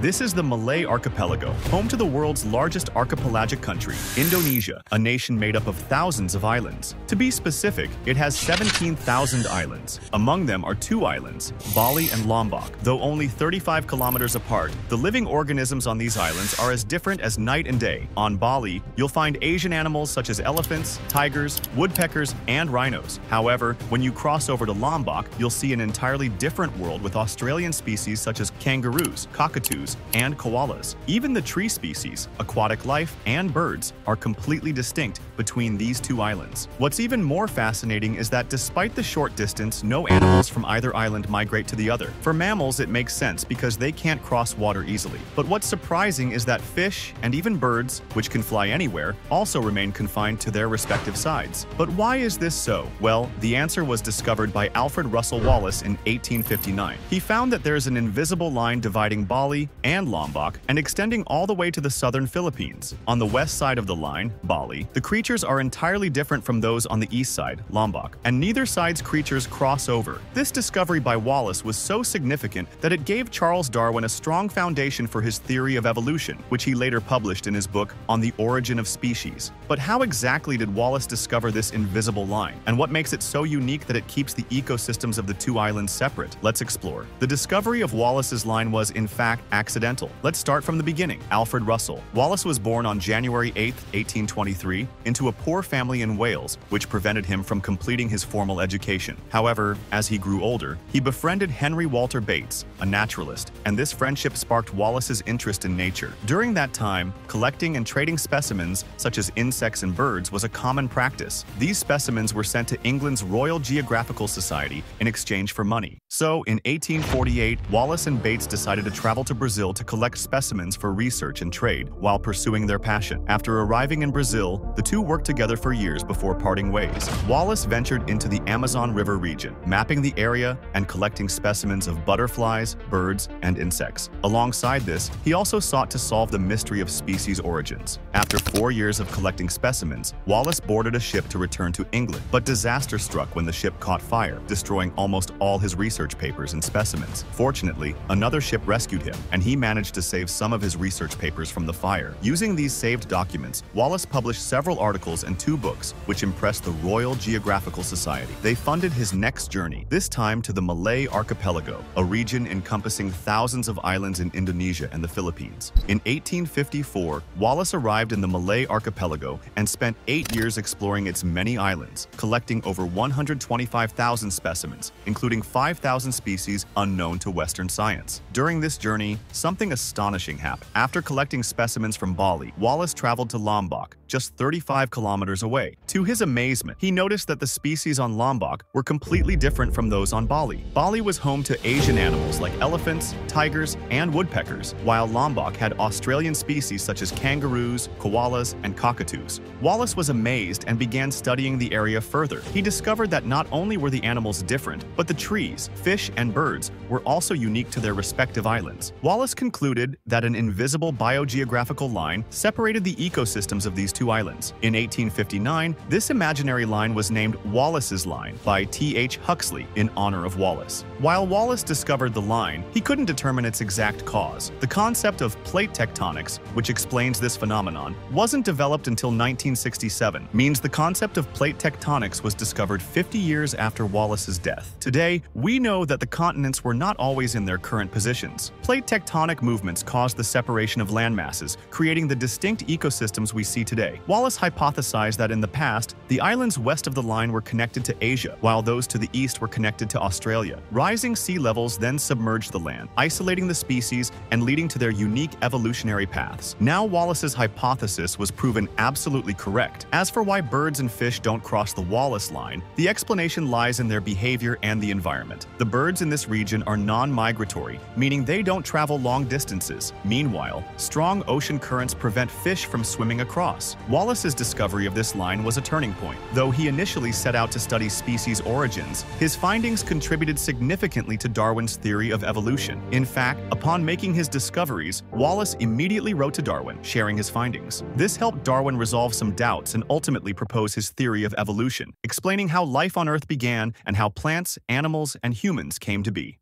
This is the Malay Archipelago, home to the world's largest archipelagic country, Indonesia, a nation made up of thousands of islands. To be specific, it has 17,000 islands. Among them are two islands, Bali and Lombok. Though only 35 kilometers apart, the living organisms on these islands are as different as night and day. On Bali, you'll find Asian animals such as elephants, tigers, woodpeckers, and rhinos. However, when you cross over to Lombok, you'll see an entirely different world with Australian species such as kangaroos, cockatoos, and koalas. Even the tree species, aquatic life, and birds are completely distinct between these two islands. What's even more fascinating is that despite the short distance, no animals from either island migrate to the other. For mammals, it makes sense because they can't cross water easily. But what's surprising is that fish and even birds, which can fly anywhere, also remain confined to their respective sides. But why is this so? Well, the answer was discovered by Alfred Russel Wallace in 1859. He found that there's an invisible line dividing Bali and Lombok and extending all the way to the southern Philippines. On the west side of the line, Bali, the creatures are entirely different from those on the east side, Lombok, and neither side's creatures cross over. This discovery by Wallace was so significant that it gave Charles Darwin a strong foundation for his theory of evolution, which he later published in his book On the Origin of Species. But how exactly did Wallace discover this invisible line, and what makes it so unique that it keeps the ecosystems of the two islands separate? Let's explore. The discovery of Wallace's Line was, in fact, accidental. Let's start from the beginning. Alfred Russel Wallace was born on January 8, 1823, into a poor family in Wales, which prevented him from completing his formal education. However, as he grew older, he befriended Henry Walter Bates, a naturalist, and this friendship sparked Wallace's interest in nature. During that time, collecting and trading specimens such as insects and birds was a common practice. These specimens were sent to England's Royal Geographical Society in exchange for money. So, in 1848, Wallace and Bates decided to travel to Brazil to collect specimens for research and trade while pursuing their passion. After arriving in Brazil, the two worked together for years before parting ways. Wallace ventured into the Amazon River region, mapping the area and collecting specimens of butterflies, birds, and insects. Alongside this, he also sought to solve the mystery of species origins. After 4 years of collecting specimens, Wallace boarded a ship to return to England, but disaster struck when the ship caught fire, destroying almost all his research papers and specimens. Fortunately, another ship rescued him, and he managed to save some of his research papers from the fire. Using these saved documents, Wallace published several articles and 2 books, which impressed the Royal Geographical Society. They funded his next journey, this time to the Malay Archipelago, a region encompassing thousands of islands in Indonesia and the Philippines. In 1854, Wallace arrived in the Malay Archipelago and spent 8 years exploring its many islands, collecting over 125,000 specimens, including 5,000 species unknown to Western science. During this journey, something astonishing happened. After collecting specimens from Bali, Wallace traveled to Lombok, just 35 kilometers away. To his amazement, he noticed that the species on Lombok were completely different from those on Bali. Bali was home to Asian animals like elephants, tigers, and woodpeckers, while Lombok had Australian species such as kangaroos, koalas, and cockatoos. Wallace was amazed and began studying the area further. He discovered that not only were the animals different, but the trees, fish, and birds were also unique to their respective islands. Wallace concluded that an invisible biogeographical line separated the ecosystems of these two islands. In 1859, this imaginary line was named Wallace's Line by T. H. Huxley in honor of Wallace. While Wallace discovered the line, he couldn't determine its exact cause. The concept of plate tectonics, which explains this phenomenon, wasn't developed until 1967, means the concept of plate tectonics was discovered 50 years after Wallace's death. Today, we know that the continents were not always in their current positions. Plate tectonic movements caused the separation of landmasses, creating the distinct ecosystems we see today. Wallace hypothesized that in the past, the islands west of the line were connected to Asia, while those to the east were connected to Australia. Rising sea levels then submerged the land, isolating the species and leading to their unique evolutionary paths. Now Wallace's hypothesis was proven absolutely correct. As for why birds and fish don't cross the Wallace Line, the explanation lies in their behavior and the environment. The birds in this region are non-migratory, meaning they don't travel long distances. Meanwhile, strong ocean currents prevent fish from swimming across. Wallace's discovery of this line was a turning point. Though he initially set out to study species origins, his findings contributed significantly to Darwin's theory of evolution. In fact, upon making his discoveries, Wallace immediately wrote to Darwin, sharing his findings. This helped Darwin resolve some doubts and ultimately propose his theory of evolution, explaining how life on Earth began and how plants, animals, and humans came to be.